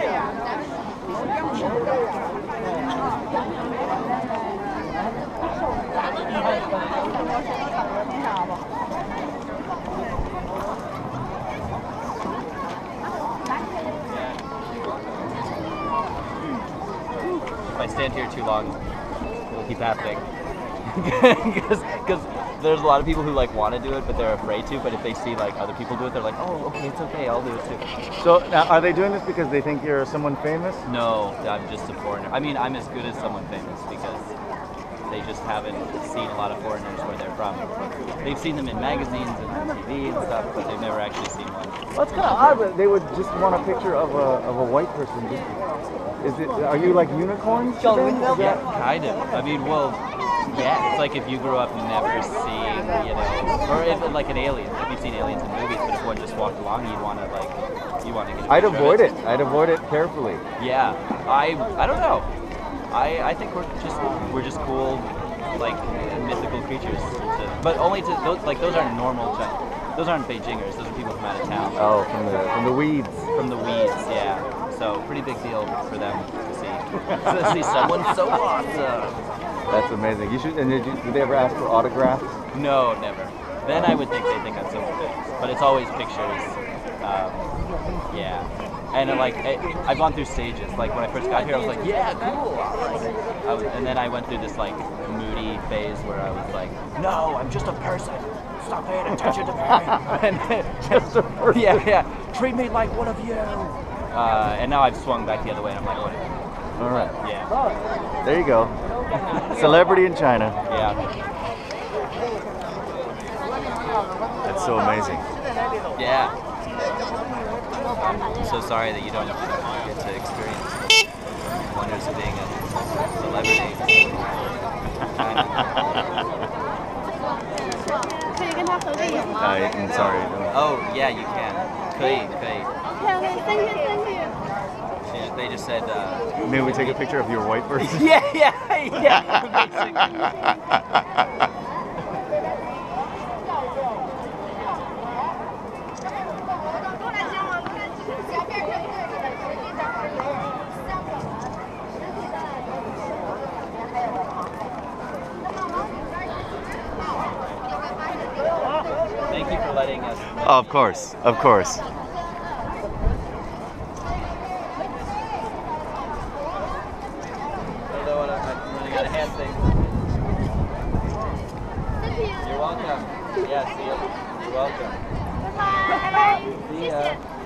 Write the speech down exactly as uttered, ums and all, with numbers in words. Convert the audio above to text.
If I stand here too long, it'll keep happening. Because there's a lot of people who like want to do it, but they're afraid to. But if they see like other people do it, they're like, oh, okay, it's okay, I'll do it too. So now, are they doing this because they think you're someone famous? No, I'm just a foreigner. I mean, I'm as good as someone famous because they just haven't seen a lot of foreigners where they're from. They've seen them in magazines and on T V and stuff, but they've never actually seen one. Well, it's kind of odd, but they would just want a picture of a of a white person. Is it? Are you like unicorns? Yeah, kind of. I mean, well. Yeah, it's like if you grew up never seeing, you know, or if, like an alien. If you've seen aliens in movies, but if one just walked along, you'd want to like, you want to get. I'd avoid it. it. I'd avoid it carefully. Yeah, I, I don't know. I, I think we're just, we're just cool, like mythical creatures. To, but only to those, like those aren't normal. Those aren't Beijingers. Those are people from out of town. Oh, from the from the weeds. From the weeds, yeah. So pretty big deal for them to see to see someone so awesome. That's amazing. You should. And did, you, did they ever ask for autographs? No, never. Then I would think they think I'm simple things, but it's always pictures. Um, yeah, and like it, I've gone through stages. Like when I first got here, I was like, yeah, cool. Like, I was, and then I went through this like moody phase where I was like, no, I'm just a person. Stop paying attention to me. and then, just a person. Yeah, yeah. Treat me like one of you. Uh, and now I've swung back the other way, and I'm like, whatever. All right. Yeah. There you go. Celebrity in China. Yeah. That's so amazing. Yeah. I'm so sorry that you don't get to experience the wonders of being a celebrity. I, I'm sorry. Oh, yeah, you can. Could, could. Thank you, thank you. They just said, uh, may we take a picture of your white person? yeah, yeah, yeah. Thank you for letting us. Oh, of course, of course. You're welcome. Yes, you're welcome. Bye-bye. See ya.